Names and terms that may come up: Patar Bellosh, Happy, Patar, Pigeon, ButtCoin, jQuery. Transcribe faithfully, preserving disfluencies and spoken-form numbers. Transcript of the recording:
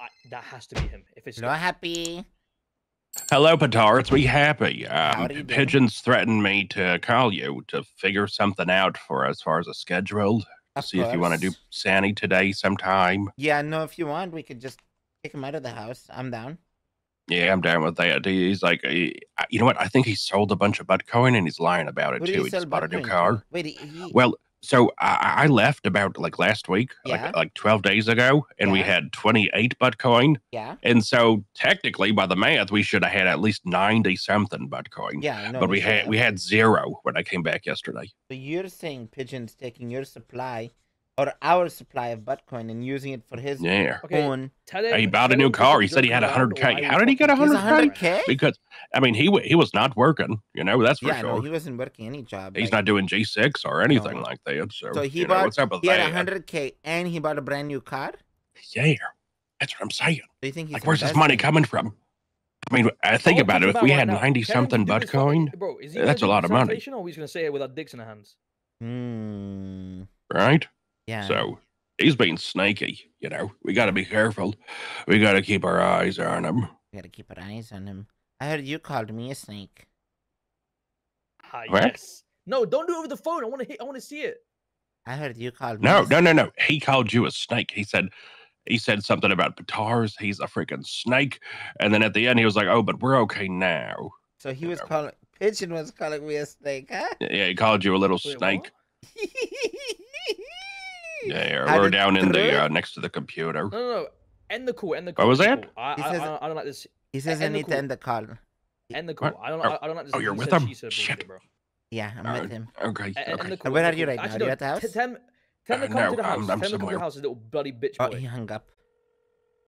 I, that has to be him. If it's not Happy. Hello, Patar. It's me, Happy. Um, Pigeon's threatened me to call you to figure something out for as far as a schedule. Of See course. If you want to do Sandy today sometime. Yeah, no, if you want, we could just kick him out of the house. I'm down. Yeah, I'm down with that. He's like, he, you know what? I think he sold a bunch of ButtCoin and he's lying about it, Who too. He just bought a new car. Wait, he... Well, so I, I left about like last week, yeah. like, like twelve days ago, and yeah. we had twenty-eight ButtCoin. Yeah. And so technically, by the math, we should have had at least ninety something ButtCoin. Yeah. No, but we, we had we had zero when I came back yesterday. So you're saying Pigeon's taking your supply or our supply of ButtCoin and using it for his yeah. okay. own. Him, he bought a new car. He said he had one hundred K. How did he get one hundred K? one hundred K? Because, I mean, he w he was not working, you know, that's for yeah, sure. No, he wasn't working any job. He's like, not doing G six or anything no. like that. So, so he, bought, know, what's up with he had that? one hundred K and he bought a brand new car? Yeah, that's what I'm saying. So you think he's like, where's his money coming from? I mean, I think oh, about it. About if we had ninety something ButtCoin, that's a lot of money. Or he's going to say it with our dicks in our hands. Hmm. Right? Yeah. So he's being snaky, you know. We got to be careful. We got to keep our eyes on him. We got to keep our eyes on him. I heard you called me a snake. Ah, yes. No, don't do it over the phone. I want to. I want to see it. I heard you called me. No, a no, no, no. He called you a snake. He said, he said something about Patar's. He's a freaking snake. And then at the end, he was like, "Oh, but we're okay now." So he you was know. calling. Pigeon was calling me a snake, huh? Yeah, he called you a little Wait, snake. Yeah, we're down in the uh, next to the computer. No, no, no. End the call. End the call. What was that? I, I, says, I, don't, I don't like this. He says I need to end the call. End the call. What? I don't. I, I don't like this. Oh, you're with him. Shit, bro. Yeah, I'm uh, with him. Okay. okay. And, and where are you right now? Actually, are you at the house? Tell him, tell him to come uh, no, to the house. I'm, I'm tell him to come to the house, little bloody bitch boy. Oh, he hung up.